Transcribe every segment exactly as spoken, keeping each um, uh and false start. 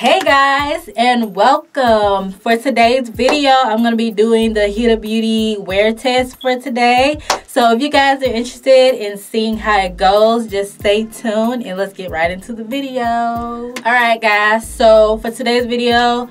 Hey guys, and welcome. For today's video, I'm going to be doing the Huda Beauty wear test for today. So if you guys are interested in seeing how it goes, just stay tuned and let's get right into the video. Alright guys, so for today's video,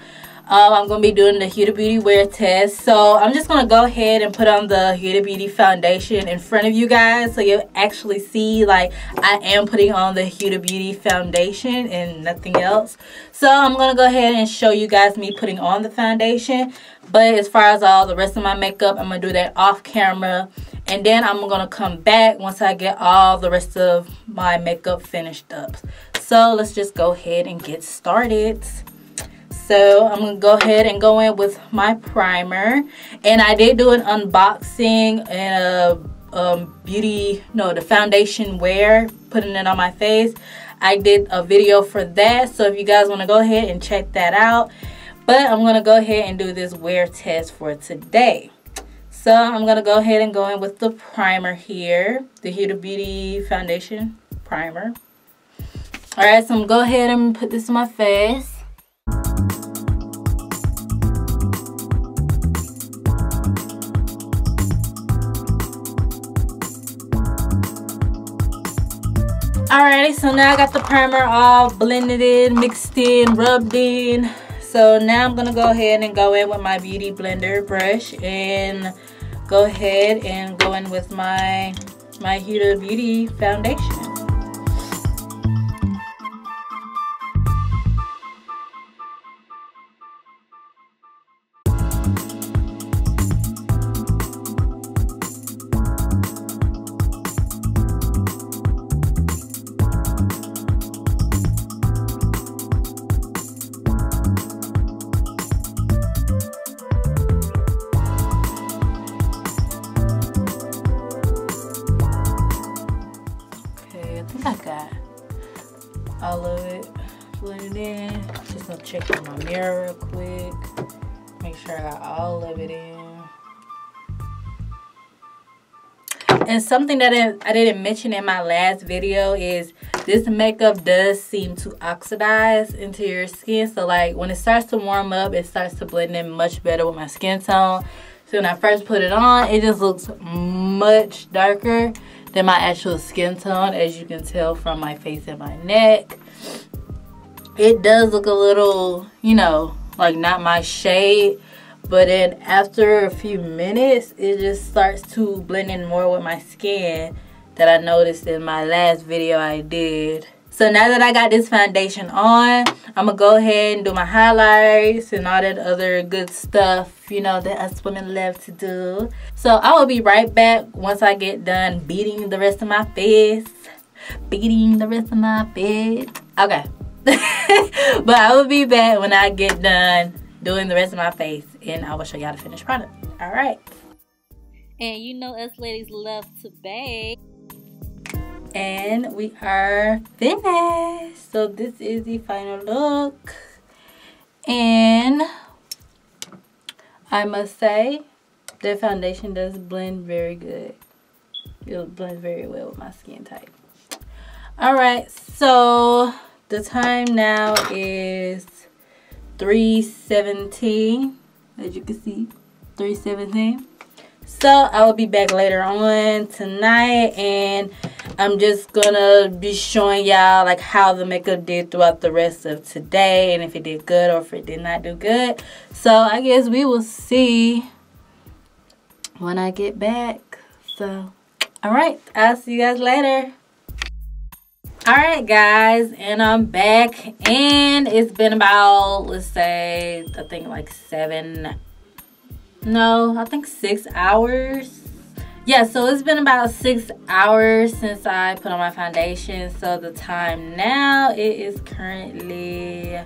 um, I'm going to be doing the Huda Beauty wear test. So I'm just going to go ahead and put on the Huda Beauty foundation in front of you guys so you'll actually see, like, I am putting on the Huda Beauty foundation and nothing else. So I'm going to go ahead and show you guys me putting on the foundation. But as far as all the rest of my makeup, I'm going to do that off camera. And then I'm going to come back once I get all the rest of my makeup finished up. So let's just go ahead and get started. So I'm going to go ahead and go in with my primer. And I did do an unboxing and a um, beauty, no, the foundation wear, putting it on my face. I did a video for that, so if you guys want to go ahead and check that out. But I'm going to go ahead and do this wear test for today. So I'm going to go ahead and go in with the primer here, the Huda Beauty foundation primer. Alright, so I'm going to go ahead and put this on my face. Alrighty, so now I got the primer all blended in, mixed in, rubbed in. So now I'm gonna go ahead and go in with my beauty blender brush and go ahead and go in with my my Huda Beauty foundation. I got all of it blended in. Just gonna check on my mirror real quick. Make sure I got all of it in. And something that I didn't mention in my last video is this makeup does seem to oxidize into your skin. So like when it starts to warm up, it starts to blend in much better with my skin tone. So when I first put it on, it just looks much darker than my actual skin tone, as you can tell from my face and my neck. It does look a little, you know, like not my shade. But then after a few minutes, it just starts to blend in more with my skin that I noticed in my last video I did. So now that I got this foundation on, I'm going to go ahead and do my highlights and all that other good stuff, you know, that us women love to do. So I will be right back once I get done beating the rest of my face. Beating the rest of my face. Okay. But I will be back when I get done doing the rest of my face, and I will show y'all the finished product. All right. And you know us ladies love to bake. And we are finished. So this is the final look, and I must say the foundation does blend very good. It'll blend very well with my skin type. All right, so the time now is three seventeen, as you can see, three seventeen. So I will be back later on tonight, and I'm just gonna be showing y'all like how the makeup did throughout the rest of today, and if it did good or if it did not do good. So I guess we will see when I get back. So alright, I'll see you guys later. Alright guys, and I'm back, and it's been about, let's say, I think like seven No, I think six hours. Yeah, so it's been about six hours since I put on my foundation. So the time now, it is currently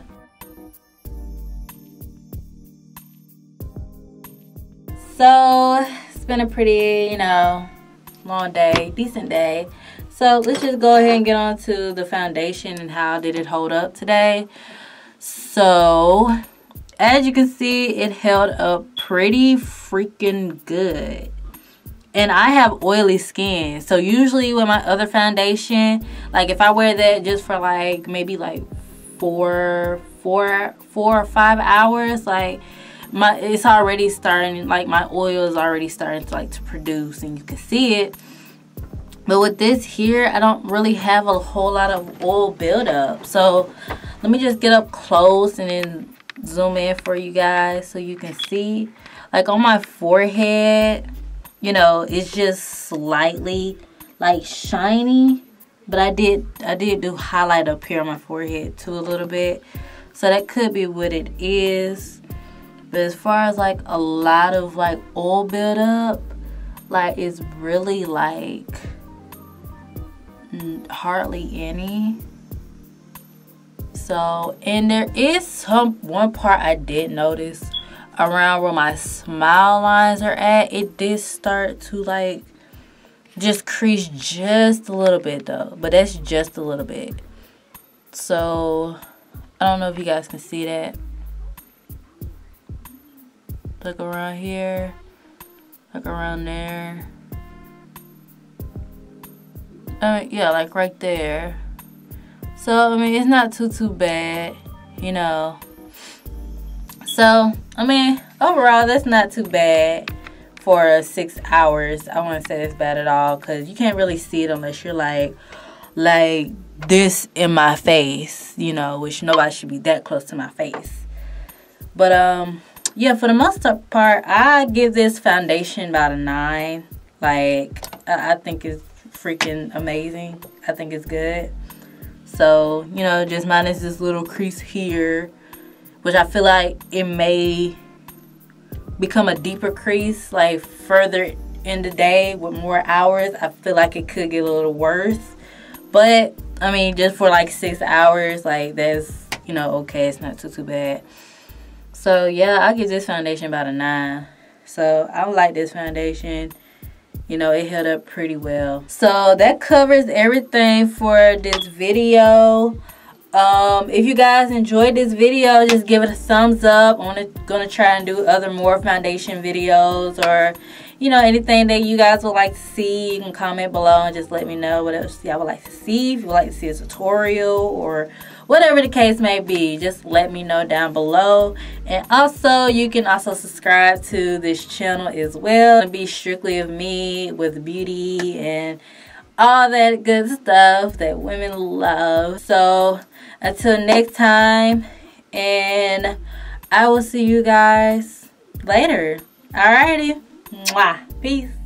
so it's been a pretty, you know, long day, decent day. So let's just go ahead and get on to the foundation and how did it hold up today. So as you can see, it held up pretty freaking good. And I have oily skin, so usually with my other foundation, like if I wear that just for like maybe like four four four or five hours, like my it's already starting, like my oil is already starting to like to produce, and you can see it. But with this here, I don't really have a whole lot of oil buildup. So let me just get up close and then zoom in for you guys so you can see. Like on my forehead, you know, it's just slightly like shiny. But I did I did do highlight up here on my forehead too a little bit. So that could be what it is. But as far as like a lot of like oil buildup, like it's really like... hardly any. So, and there is some one part I did notice around where my smile lines are at. It did start to like just crease just a little bit though, but that's just a little bit. So I don't know if you guys can see that. Look around here, look around there. Uh, yeah, like right there. So I mean, it's not too too bad, you know. So I mean, overall, that's not too bad for six hours. I wouldn't say it's bad at all, because you can't really see it unless you're like like this in my face, you know, which nobody should be that close to my face. But um, yeah, for the most part, I give this foundation about a nine. Like I, I think it's freaking amazing. I think it's good. So, you know, just minus this little crease here, which I feel like it may become a deeper crease like further in the day with more hours. I feel like it could get a little worse, but I mean, just for like six hours, like that's, you know, okay. It's not too too bad. So yeah, I'll give this foundation about a nine. So I like this foundation. You know, it held up pretty well. So that covers everything for this video. Um, if you guys enjoyed this video, just give it a thumbs up. I'm gonna try and do other more foundation videos, or, you know, anything that you guys would like to see. You can comment below and just let me know what else y'all would like to see. If you would like to see a tutorial or whatever the case may be, just let me know down below. And also, you can also subscribe to this channel as well. It'll be strictly of me with beauty and all that good stuff that women love. So until next time, and I will see you guys later. Alrighty. Mwah. Peace.